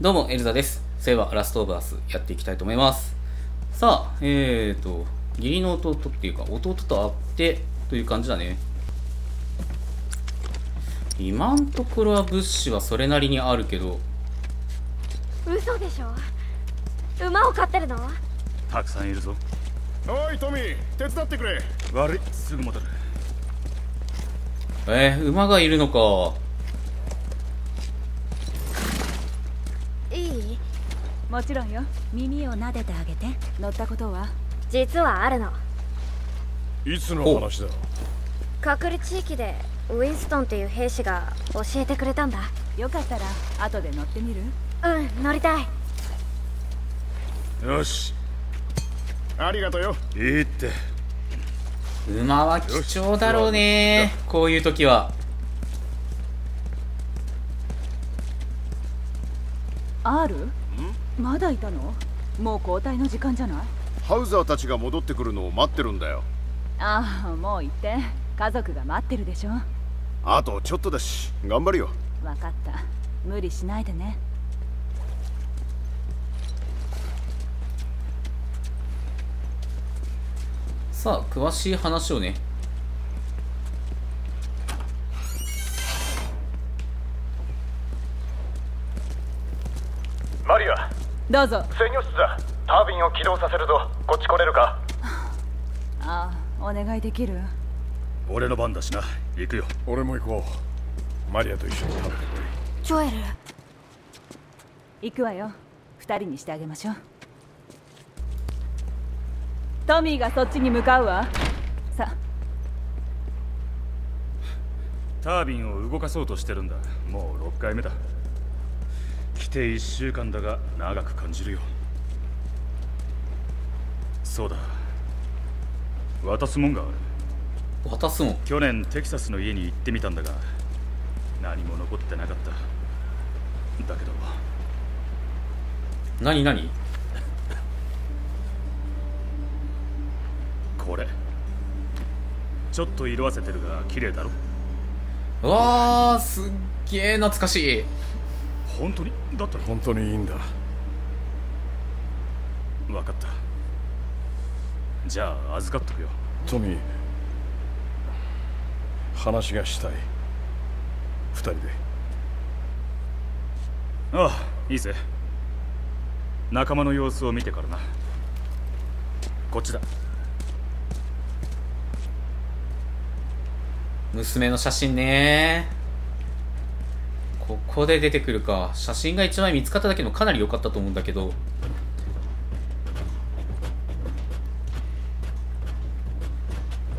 どうも、エルザです。そういえば、ラストオブアスやっていきたいと思います。さあ、義理の弟っていうか、弟と会ってという感じだね。今のところは物資はそれなりにあるけど。嘘でしょ。馬を飼ってるの？たくさんいるぞ。おい、トミー、手伝ってくれ。悪い、すぐ戻る。馬がいるのか。もちろんよ。耳を撫でてあげて。乗ったことは実はあるの。いつの話だ？隔離地域でウィンストンっていう兵士が教えてくれたんだ。よかったら後で乗ってみる？うん、乗りたい。よし、ありがとうよ。いいって。馬は貴重だろうね、こういう時は。ある？まだいたの？もう交代の時間じゃない？ハウザーたちが戻ってくるのを待ってるんだよ。ああ、もう行って。家族が待ってるでしょ。あとちょっとだし、頑張るよ。わかった。無理しないでね。さあ、詳しい話をね。マリア。どうぞ。制御室だ。タービンを起動させるぞ。こっち来れるか？ああ、お願いできる？俺の番だしな。行くよ。俺も行こう。マリアと一緒に食べてこい。ジョエル。行くわよ。二人にしてあげましょう。トミーがそっちに向かうわ。さあ。タービンを動かそうとしてるんだ。もう6回目だ。来て1週間だが長く感じるよ。そうだ、渡すもんがある。渡すもん？去年テキサスの家に行ってみたんだが何も残ってなかった。だけど何これちょっと色あせてるが綺麗だろ。わあ、すっげえ懐かしい。本当に？だったら本当にいいんだ。分かった。じゃあ預かっとくよ。トミー、話がしたい。二人で。ああ、いいぜ。仲間の様子を見てからな。こっちだ。娘の写真ね。ここで出てくるか。写真が1枚見つかっただけでもかなり良かったと思うんだけど。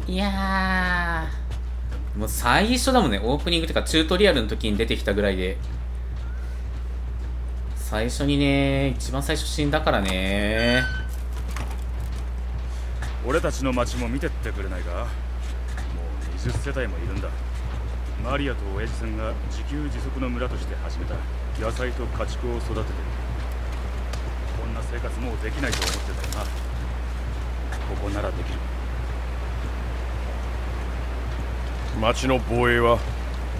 いやー、もう最初だもんね。オープニングとかチュートリアルの時に出てきたぐらいで。最初にね、一番最初死んだからね。俺たちの町も見てってくれないか？もう20世帯もいるんだ。マリアと親父さんが自給自足の村として始めた。野菜と家畜を育ててる。こんな生活もうできないと思ってたよな。ここならできる。町の防衛は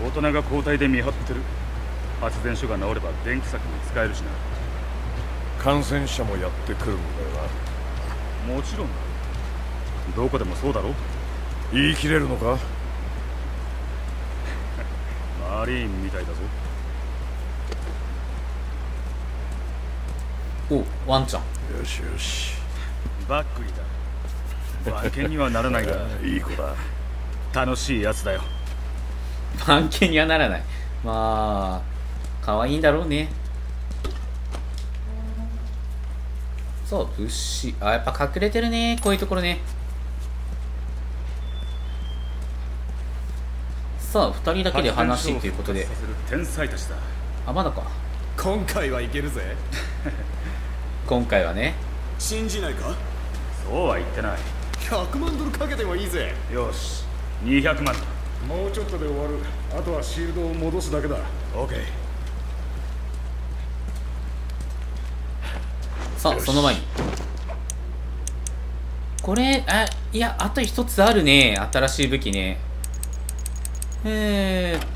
大人が交代で見張ってる。発電所が治れば電気柵も使えるしな。感染者もやってくるのだよな。もちろんだ。どこでもそうだろ。言い切れるのか？マリーンみたいだぞ。お、ワンちゃん。よしよし。バックリだ。番犬にはならないがいい子だ。楽しいやつだよ。番犬にはならない。まあ可愛いんだろうね。そう、物資。あ、やっぱ隠れてるね、こういうところね。さあ、2人だけで話ということで。天才たちだ。あ、まだか。今回はいけるぜ。今回はね。信じないか？そうは言ってない。100万ドルかけてもいいぜ。よし、200万。もうちょっとで終わる。あとはシールドを戻すだけだ。オッケー。さあ、その前に。これ、あ、いや、あと1つあるね。新しい武器ね。リロ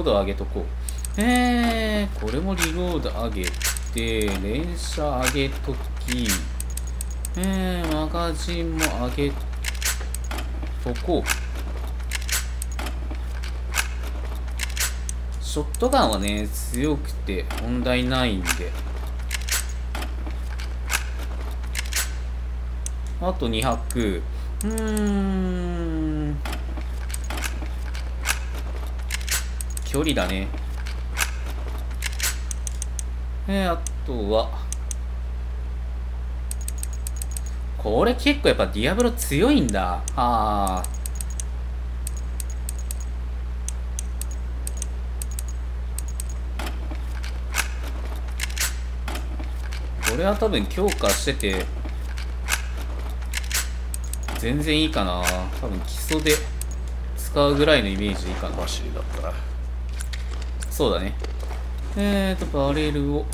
ード上げとここれもリロード上げて、連射上げとき、マガジンも上げとこう。ショットガンはね、強くて問題ないんで。あと2発。距離だね。あとは。これ結構やっぱディアブロ強いんだ。はぁ。これは多分強化してて全然いいかな。多分基礎で使うぐらいのイメージでいいかな。走りだったらそうだね。バレルを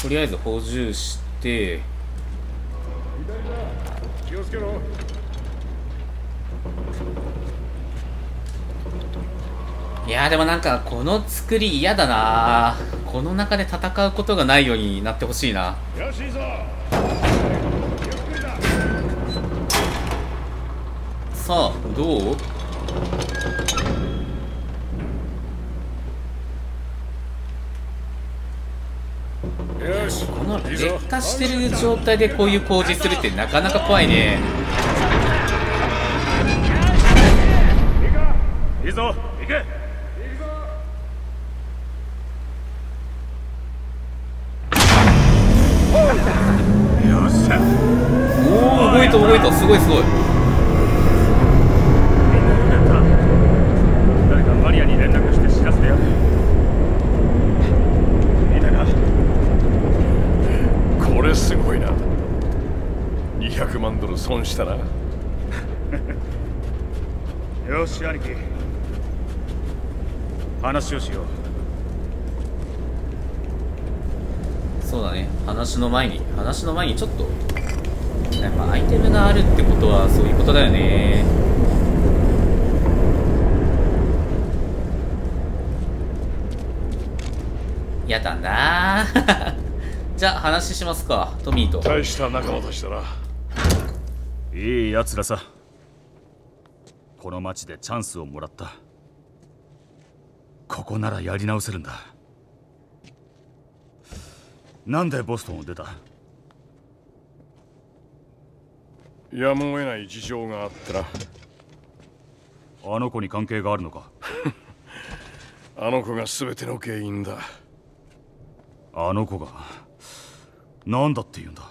とりあえず補充して、気をつけろ。いやーでもなんかこの作り嫌だな。この中で戦うことがないようになってほしいな。さあどう？この劣化してる状態でこういう工事するってなかなか怖いね。いいぞ、行け。おお、動いた動いた、すごいすごい。誰かマリアに連絡して知らせてよ。いいだな。これすごいな。$200万損したな。よし兄貴、話をしよう。そうだね、話の前にちょっとやっぱアイテムがあるってことはそういうことだよね。やだなーじゃあ話しますか、トミーと。大した仲間としたらいいやつらさ。この町でチャンスをもらった。ここならやり直せるんだ。なんでボストンを出た？やむを得ない事情があったら。あの子に関係があるのかあの子が全ての原因だ。あの子が何だって言うんだ？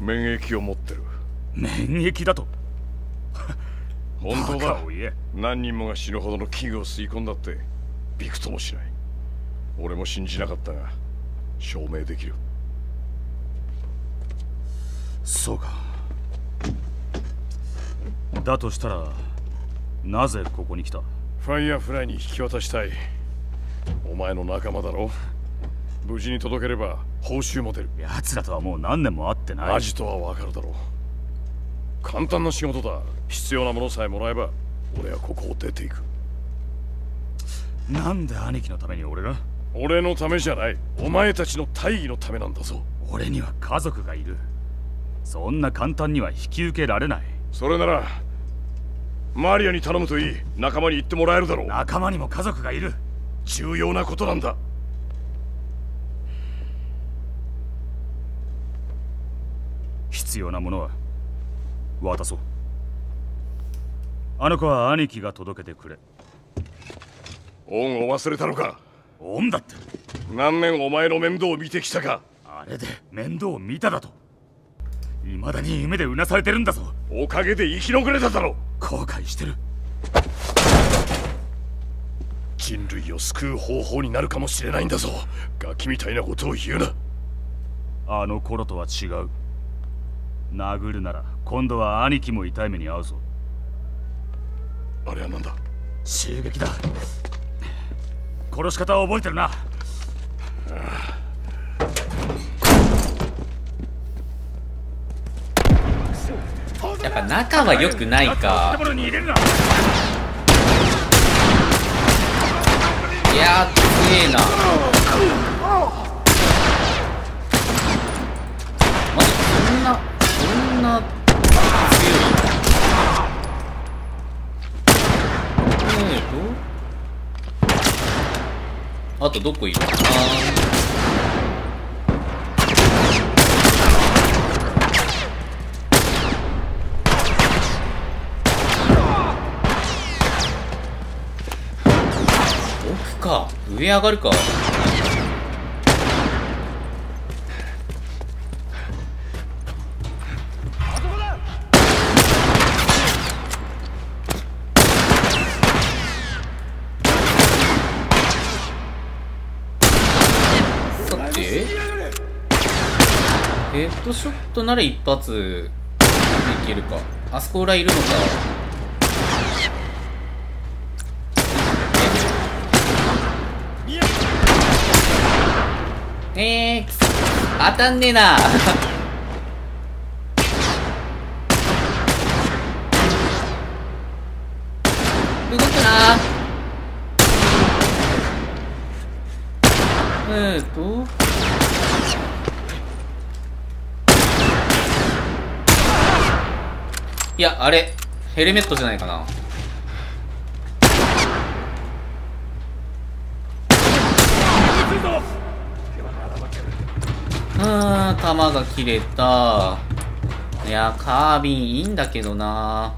免疫を持ってる。免疫だと本当だ。何人もが死ぬほどの器具を吸い込んだってびくともしない。俺も信じなかったが証明できる。そうか。だとしたらなぜここに来た？ファイヤーフライに引き渡したい。お前の仲間だろ。無事に届ければ報酬も出る。奴らとはもう何年も会ってない。アジトはわかるだろう。簡単な仕事だ。必要なものさえもらえば俺はここを出ていく。なんで兄貴のために俺が？俺のためじゃない、お前たちの大義のためなんだぞ。俺には家族がいる。そんな簡単には引き受けられない。それならマリアに頼むといい。仲間に言ってもらえるだろう。仲間にも家族がいる。重要なことなんだ。必要なものは渡そう。あの子は兄貴が届けてくれ。恩を忘れたのか？恩だって。何年お前の面倒を見てきたか。あれで面倒を見ただと。いまだに夢でうなされてるんだぞ。おかげで生き残れただろ。後悔してる。人類を救う方法になるかもしれないんだぞ。ガキみたいなことを言うな。あの頃とは違う。殴るなら今度は兄貴も痛い目に遭うぞ。あれは何だ？襲撃だ。殺し方を覚えてるな。やっぱ仲は良くないか。いやー強えな。マジこんな強い。あとどこいるかな。上上がるか。さてヘッドショットなら一発いけるか。あそこ裏いるのか。当たんねえな。動くな。いや、あれヘルメットじゃないかな。弾が切れた。いやカービンいいんだけどな。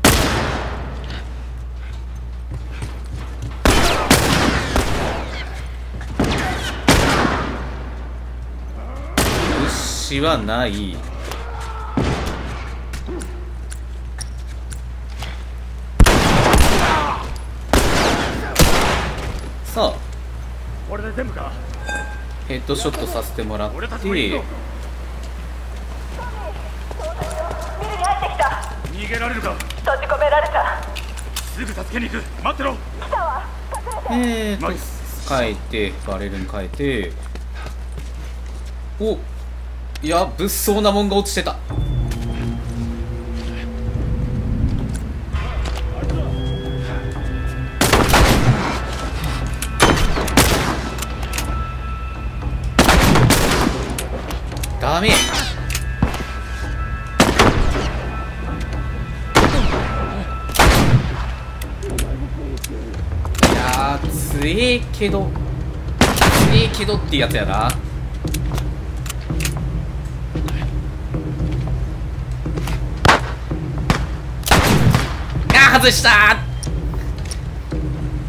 物資はない。さあヘッドショットさせてもらって、逃げられるか。閉じ込められた。すぐ助けに行く。待ってろ。来たわ。変えてバレルに変えて。お、いや物騒なもんが落ちてた。ダメ。強えけどってやつやな。あ、外した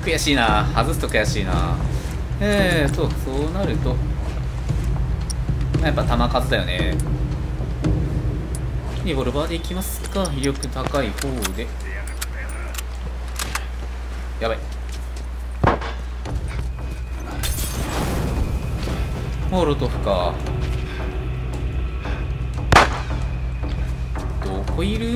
ー。悔しいな。外すと悔しいな。そうなるとやっぱ弾数だよね。リボルバーでいきますか。威力高い方で。やばい。モロトフか。どこいる？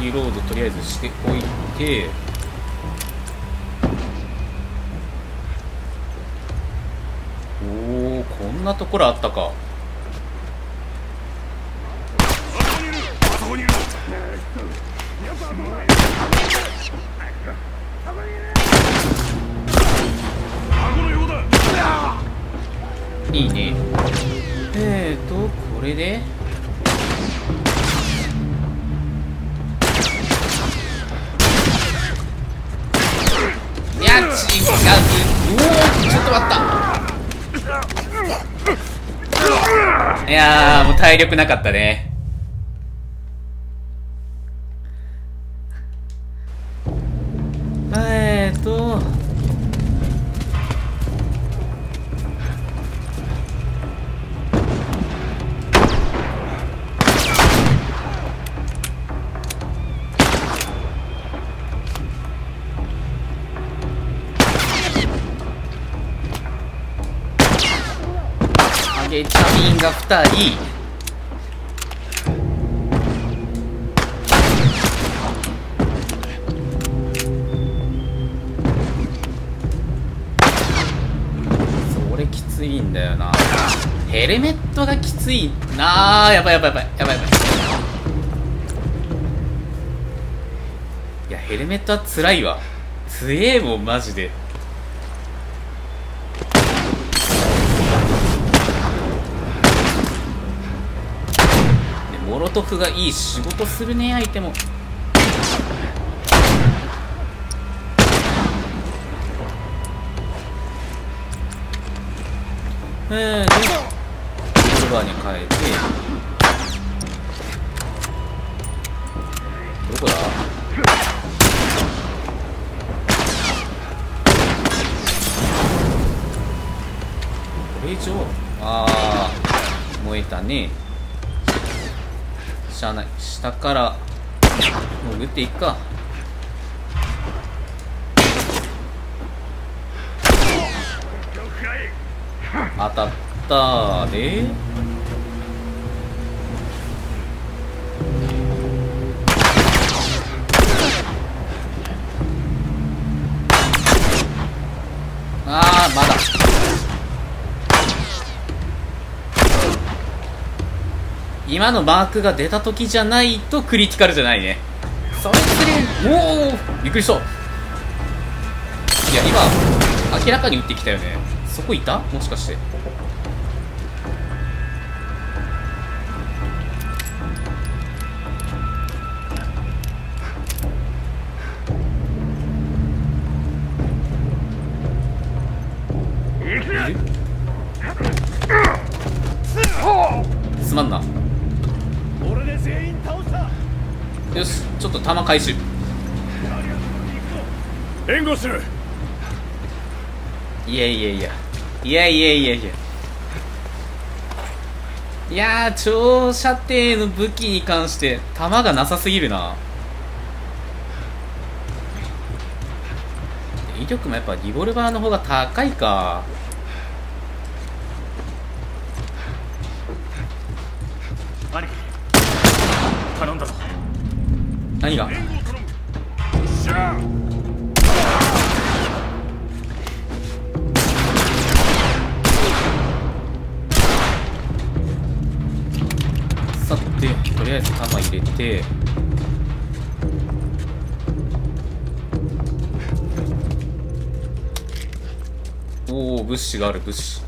リロードとりあえずしておいて、おお、こんなところあったか。いいね。これで違う。うお、ちょっと待った。いやーもう体力なかったね。が2人。それきついんだよな。ヘルメットがきついな。やばいやばいやばいやばいやばい。いやヘルメットはつらいわ。つええもんマジで。モロトフがいい仕事するね、相手も。でシルバーに変えて、どこだ、これ以上。あー燃えたね。しゃあない、下から潜っていくか。当たったで、あーまだ今のマークが出た時じゃないとクリティカルじゃないね。それすれおおびっくりした。いや今明らかに打ってきたよね。そこいた？もしかして。すまんな。よし、ちょっと弾回収。援護する。いやいやいや。いやいやいやいやいやー、長射程の武器に関して弾がなさすぎるな。威力もやっぱリボルバーの方が高いか。兄貴頼んだぞ。何がとりあえず弾入れて、おお物資がある。物資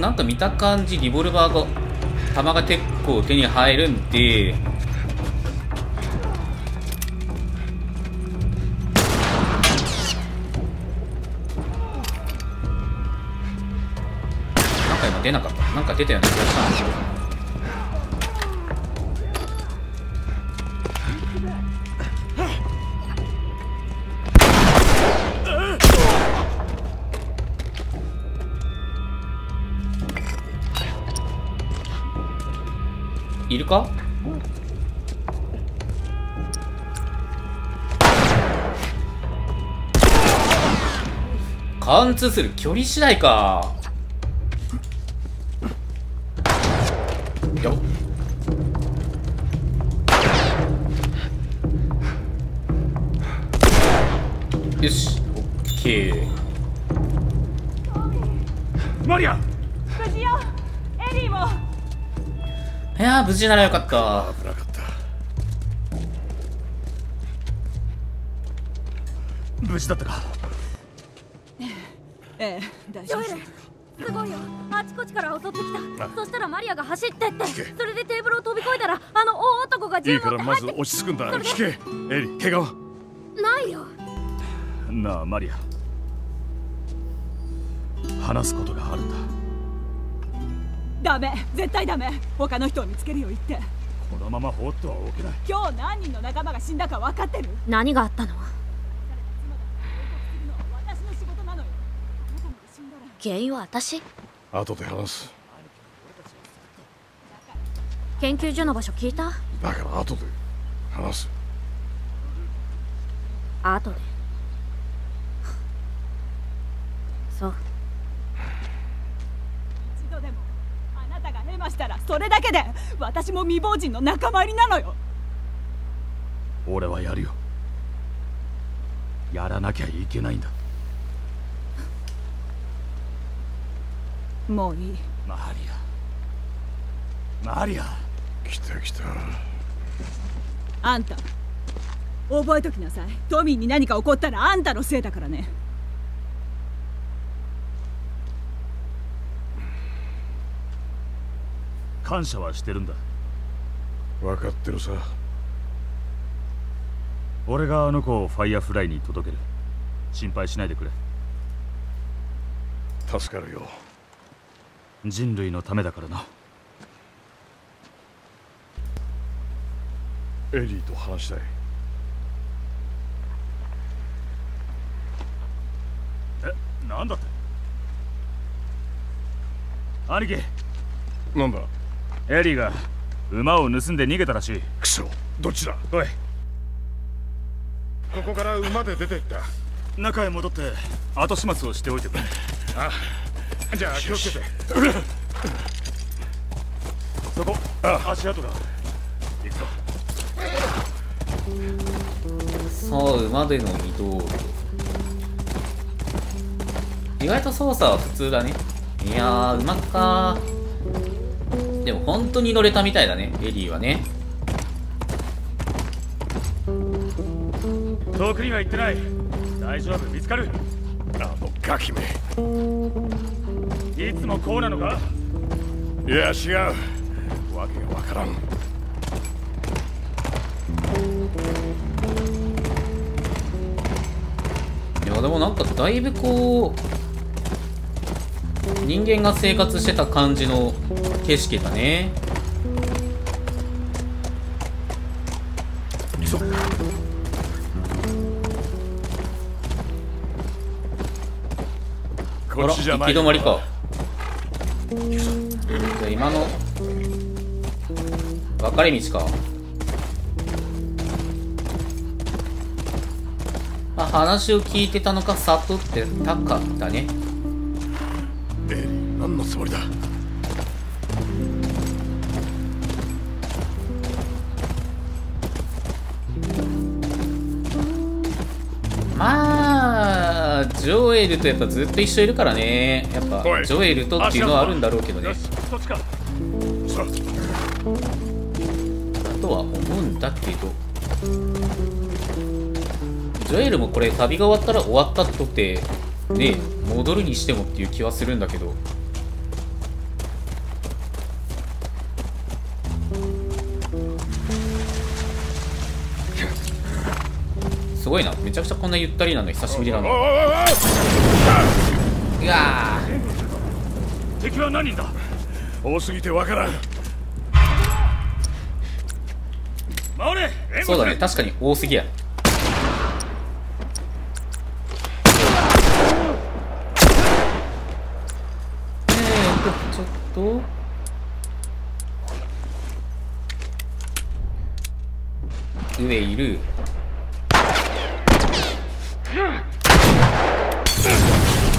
なんか見た感じリボルバーが弾が結構手に入るんで、出なかった。なんか出たような気がしたんですよ。いるか？貫通する距離次第か。よし、オッケー。マリア無事よ。エリーも。いやー無事ならよかった。危なかった。無事だったか。ええ大丈夫。すごいよ、あちこちから襲ってきた。そしたらマリアが走ってって、それでテーブルを飛び越えたら、あの大男が銃を持って入って。いいからまず落ち着くんだ。聞けエリー、怪我はないよ。なあマリア、話すことがあるんだ。ダメ、絶対ダメ。他の人を見つけるよう言って。このまま放ってはおけない。今日何人の仲間が死んだか分かってる？何があったの？原因は私？後で話す。研究所の場所聞いた？だから後で話す。後でましたらそれだけで私も未亡人の仲間入りなのよ。俺はやるよ。やらなきゃいけないんだ。もういい。マリア来た来た。あんた覚えときなさい。トミーに何か起こったらあんたのせいだからね。感謝はしてるんだ。分かってるさ。俺があの子をファイアフライに届ける。心配しないでくれ。助かるよ。人類のためだからな。エリーと話したい。え、なんだって。兄貴。なんだ。エリーが馬を盗んで逃げたらしい。クソ、どっちだ。おい、ここから馬で出ていった。中へ戻って後始末をしておいてくれ。ああ、じゃあ気をつけて。そこ、足跡だ。行くぞ。さあ、馬での移動。意外と操作は普通だね。いやー、馬かー。でも本当に乗れたみたいだね、エリーはね。遠くには行ってない。大丈夫、見つかる。あのガキめ、いつもこうなのか。いや違う、わけがわからん。いやでもなんかだいぶこう人間が生活してた感じの景色だね。あら、行き止まりか。じゃあ今の分かれ道か。あ、話を聞いてたのか、悟ってたかったね。エリー、何のつもりだ。ジョエルとやっぱずっと一緒いるからね。やっぱジョエルとっていうのはあるんだろうけどね。あとは思うんだけど、ジョエルもこれ旅が終わったら終わったとてね、戻るにしてもっていう気はするんだけど。すごいな、めちゃくちゃこんなゆったりなの久しぶりだな。うわー、敵は何人だ。多すぎてわからん。そうだね、確かに多すぎや。ちょっと上いる。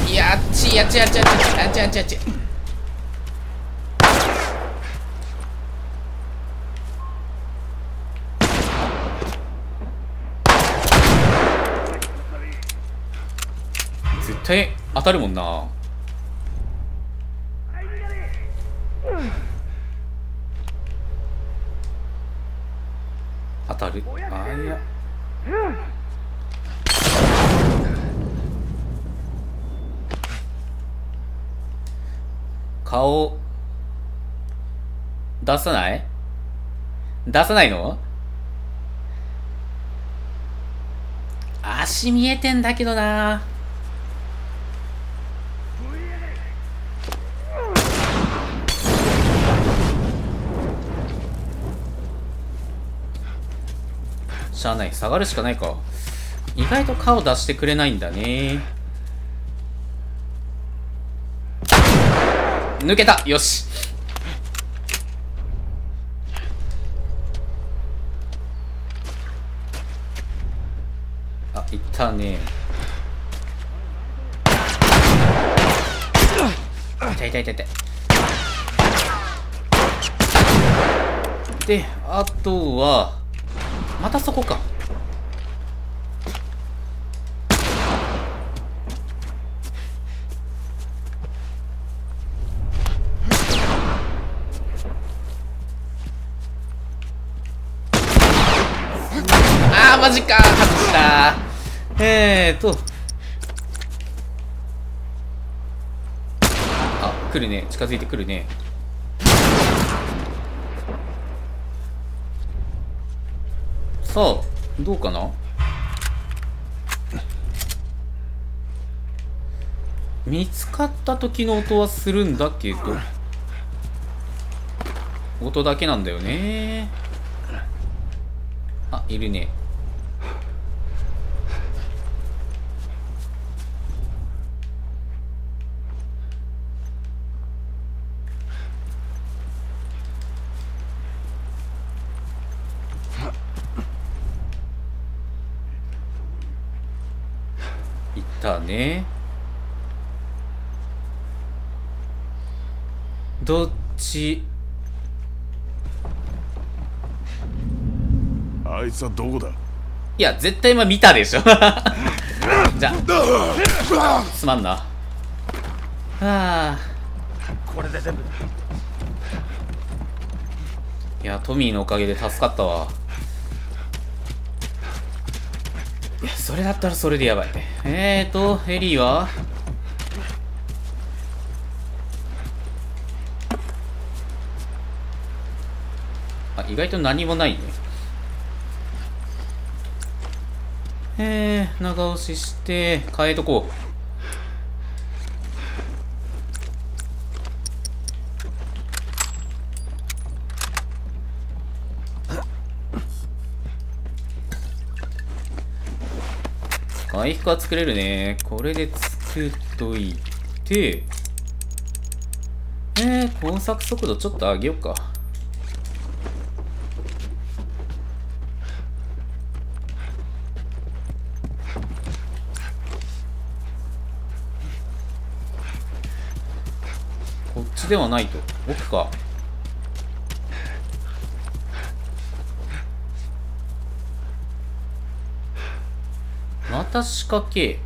いやっちやっちやっちやっちやっちやっちやっち。絶対当たるもんな。当たる。あ、いや。顔出さない？出さないの？足見えてんだけどな。しゃあない、下がるしかないか。意外と顔出してくれないんだね。抜けた、よし。あ、いったね。痛い痛い痛い痛い。で、あとはまたそこか。あー、マジかー、外したー。あ、来るね、近づいてくるね。さあ、どうかな。見つかった時の音はするんだけど、音だけなんだよね。あ、いるね。いったね。どっち？あいつはどこだ？いや、絶対今見たでしょ。じゃあ、すまんな。はあ、これで全部だ。いや、トミーのおかげで助かったわ。いや、それだったらそれでやばい。エリーはあ、意外と何もないね。長押しして変えとこう。回復は作れるね。これで作っといて、工作速度ちょっと上げようか。こっちではないと、奥か。また仕掛け。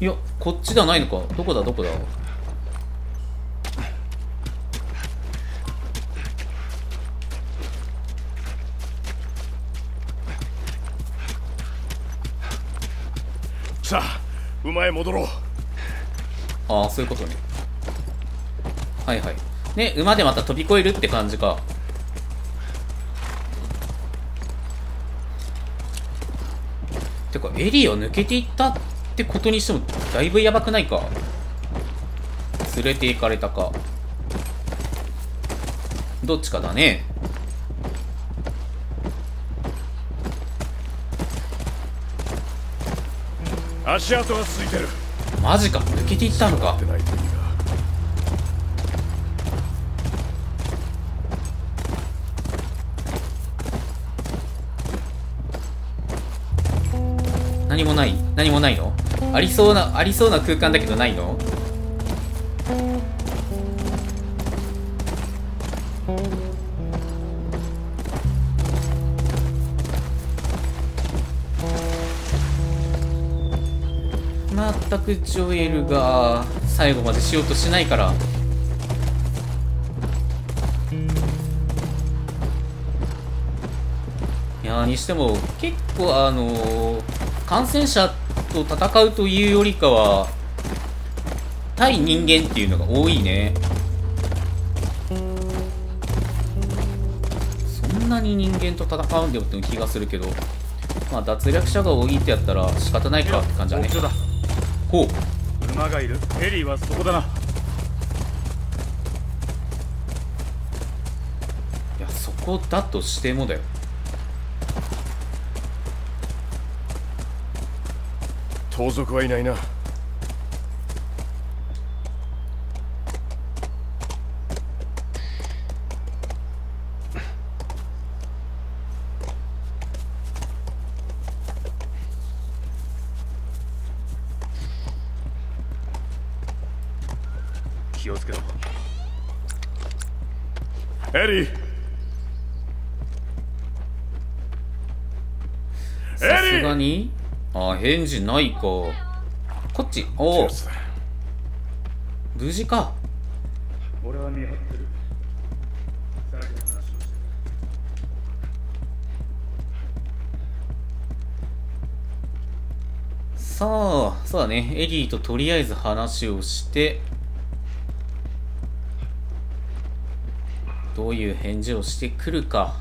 いや、こっちではないのか。どこだ、どこだ。さあ、馬へ戻ろう。ああ、そういうことね。はいはい。ね、馬でまた飛び越えるって感じか。てか、エリアを抜けていったってことにしてもだいぶやばくないか。連れて行かれたか、どっちかだね。足跡がついてる。マジか、抜けていったのか。何もない。何もないの？ありそうな、ありそうな空間だけどないの？まったくジョエルが最後までしようとしないから。いやー、にしても結構感染者と戦うというよりかは対人間っていうのが多いね。そんなに人間と戦うんだよって気がするけど、まあ脱落者が多いってやったら仕方ないかって感じだね。ほう、馬がいる。ヘリはそこだな。いや、そこだとしてもだよ。盗賊はいないな。気をつけろ。さすがに返事ないか。こっち。おお、無事か。俺は見張ってる。さあ、そうだね。エリーととりあえず話をして、どういう返事をしてくるか。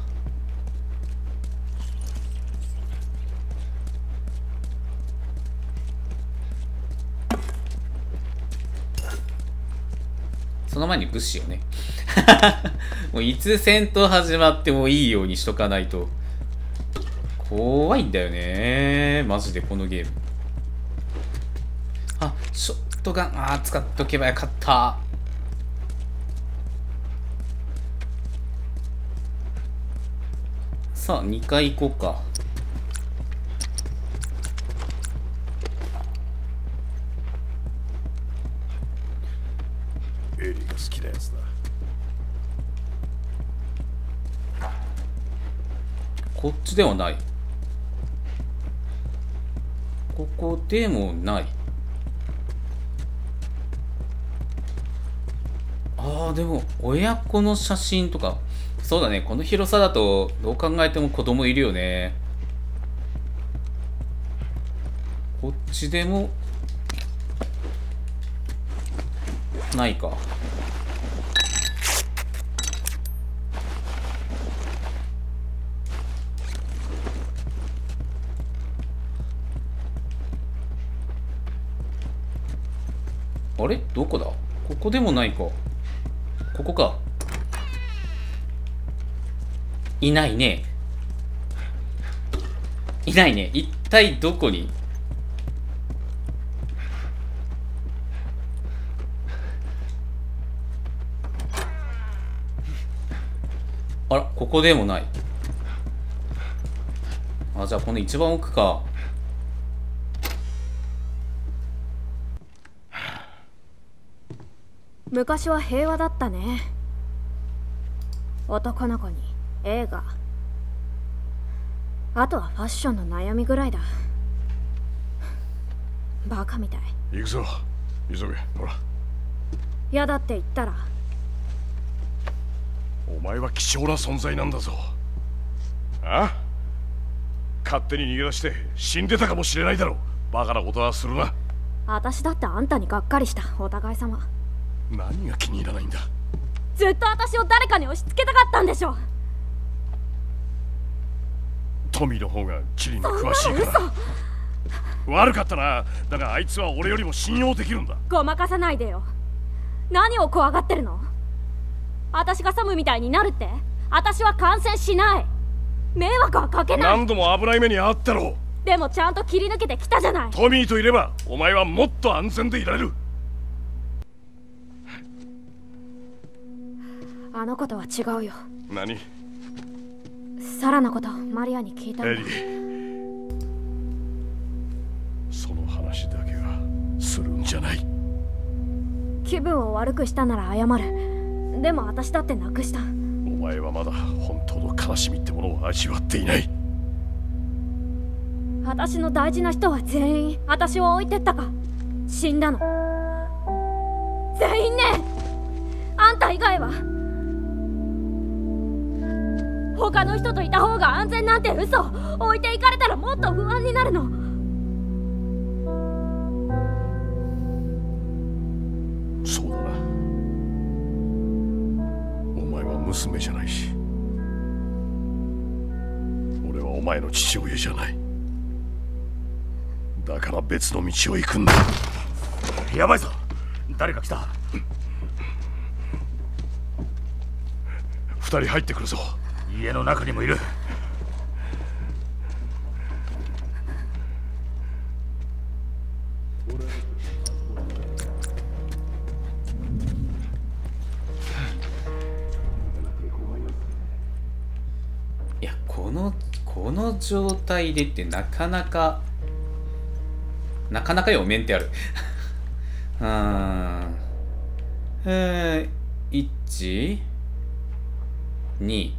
その前に物資をね。もういつ戦闘始まってもいいようにしとかないと。怖いんだよね。マジでこのゲーム。あ、ショットガン、使っとけばよかった。さあ、2階行こうか。エリーが好きなやつだ。こっちではない。ここでもない。でも親子の写真とか、そうだね。この広さだとどう考えても子供いるよね。こっちでもないか。あれ、どこだ。ここでもないか。ここか。いないね。いないね。一体どこに。あら、ここでもない。じゃあこの一番奥か。昔は平和だったね。男の子に映画、あとはファッションの悩みぐらいだ。バカみたい。行くぞ、急げ。ほら、嫌だって言ったら。お前は希少な存在なんだぞ。ああ、勝手に逃げ出して死んでたかもしれないだろう。バカなことはするな。私だってあんたにがっかりした。お互い様。何が気に入らないんだ。ずっと私を誰かに押し付けたかったんでしょ。トミーの方が地理に詳しいから。悪かったな。だがあいつは俺よりも信用できるんだ。ごまかさないでよ。何を怖がってるの。私がサムみたいになるって。私は感染しない。迷惑はかけない。何度も危ない目にあったろう。でもちゃんと切り抜けてきたじゃない。トミーといればお前はもっと安全でいられる。あのことは違うよ。何？サラのことマリアに聞いたんだ。エリー、その話だけはするんじゃない。気分を悪くしたなら謝る。でも私だってなくした。お前はまだ本当の悲しみってものを味わっていない。私の大事な人は全員私を置いてったか。死んだの。全員ね。あんた以外は。他の人といた方が安全なんて嘘。置いていかれたらもっと不安になるの。そうだな。お前は娘じゃないし、俺はお前の父親じゃない。だから別の道を行くんだ。やばいぞ、誰か来た。二人入ってくるぞ。家の中にもいる。いや、この状態でってなかなかよ。メンテある。1 2。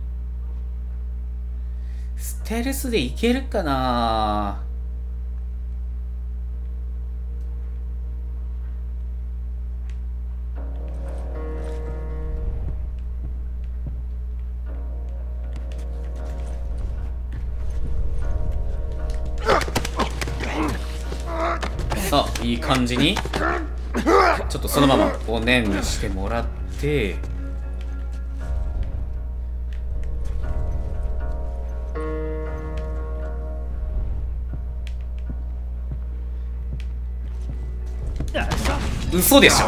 ステルスでいけるかな。さあ、いい感じにちょっとそのままおねんにしてもらって、嘘でしょ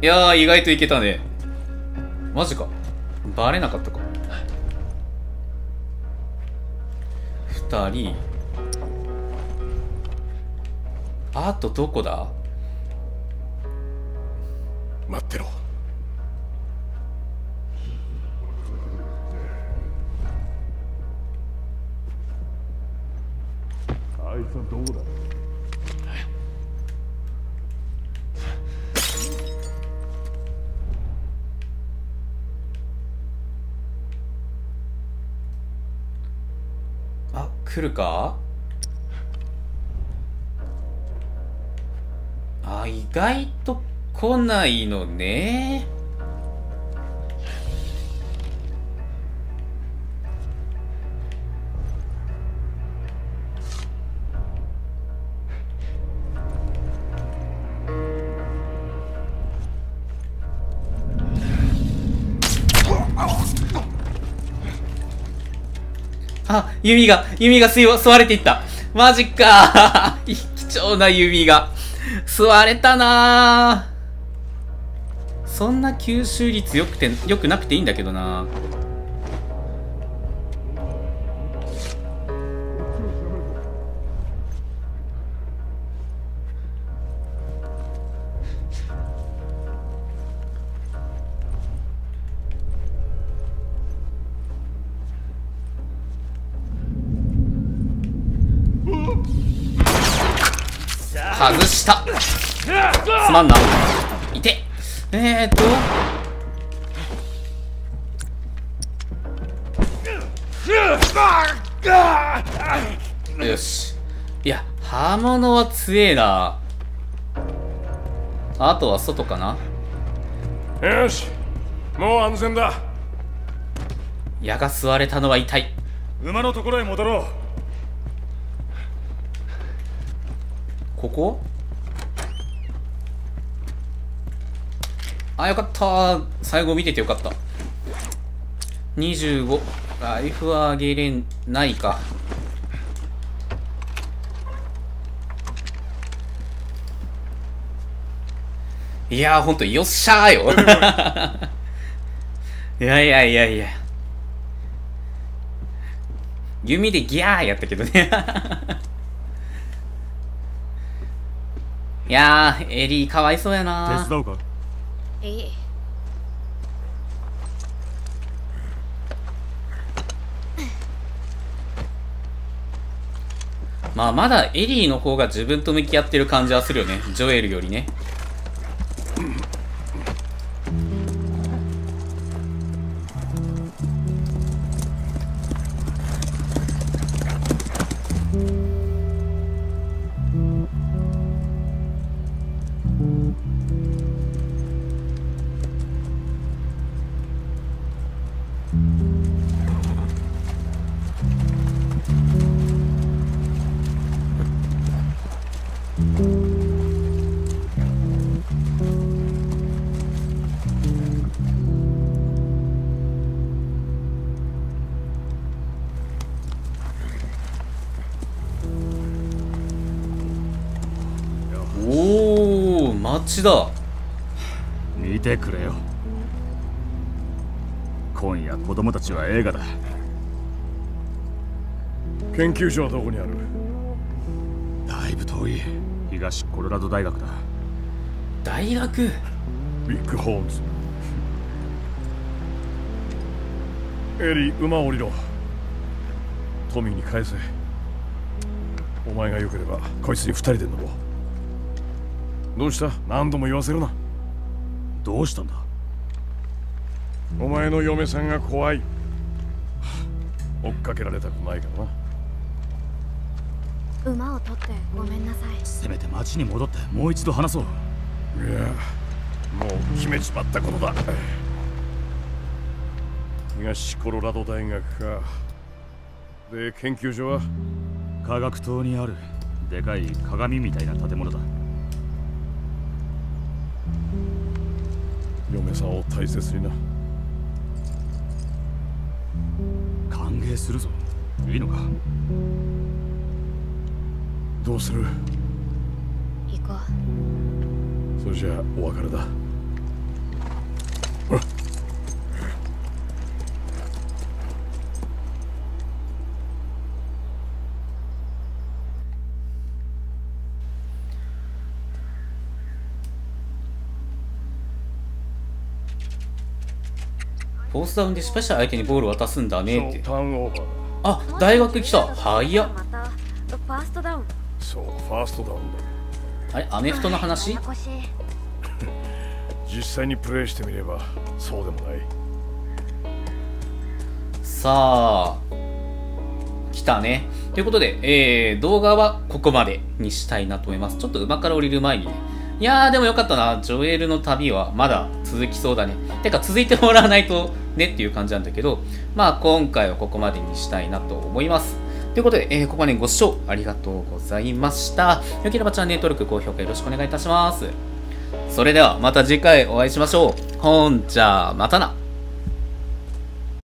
いやー、意外といけたね。マジか、バレなかったか。2人、あとどこだ。待ってろ。あいつはどこだ。あ、来るか。意外と来ないのね。あ、弓が吸われていった。マジか貴重な弓が吸われたな。そんな吸収率よくなくていいんだけどな。外した。すまんな。いて。よし。いや、刃物は強えな。あとは外かな。よし。もう安全だ。矢が吸われたのは痛い。馬のところへ戻ろう。ここ？あ、よかったー。最後見ててよかった。25、ライフは上げれないか。いやー、ほんとよっしゃーよいやいやいやいや、弓でギャーやったけどねいやー、エリーかわいそうやな。手伝うか。いい。まあまだエリーの方が自分と向き合ってる感じはするよね、ジョエルよりね。だ、見てくれよ。今夜子供たちは映画だ。研究所はどこにある。だいぶ遠い。東コロラド大学だ。大学。ビッグホームズ。エリー、馬を降りろ。トミーに返せ。お前が良ければこいつに2人で乗ろう。どうした？何度も言わせるな。どうしたんだ？お前の嫁さんが怖い。追っかけられたくないからな。馬を取ってごめんなさい。せめて町に戻ってもう一度話そう。いや、もう決めちまったことだ。東コロラド大学か。で、研究所は科学棟にあるでかい鏡みたいな建物だ。嫁さんを大切にな。歓迎するぞ。いいのか。どうする？行こう。それじゃあお別れだ。コースダウンで失敗したら相手にボールを渡すんだねって。あ、大学来た。早っ。そう、ファーストダウンだ。あれ、アメフトの話？実際にプレイしてみればそうでもない。さあ、来たね。ということで、動画はここまでにしたいなと思います。ちょっと馬から降りる前にね。いやー、でもよかったな。ジョエルの旅はまだ続きそうだね。てか、続いてもらわないとねっていう感じなんだけど、まあ、今回はここまでにしたいなと思います。ということで、ここまでご視聴ありがとうございました。よければチャンネル登録、高評価よろしくお願いいたします。それでは、また次回お会いしましょう。ほんじゃ、またな。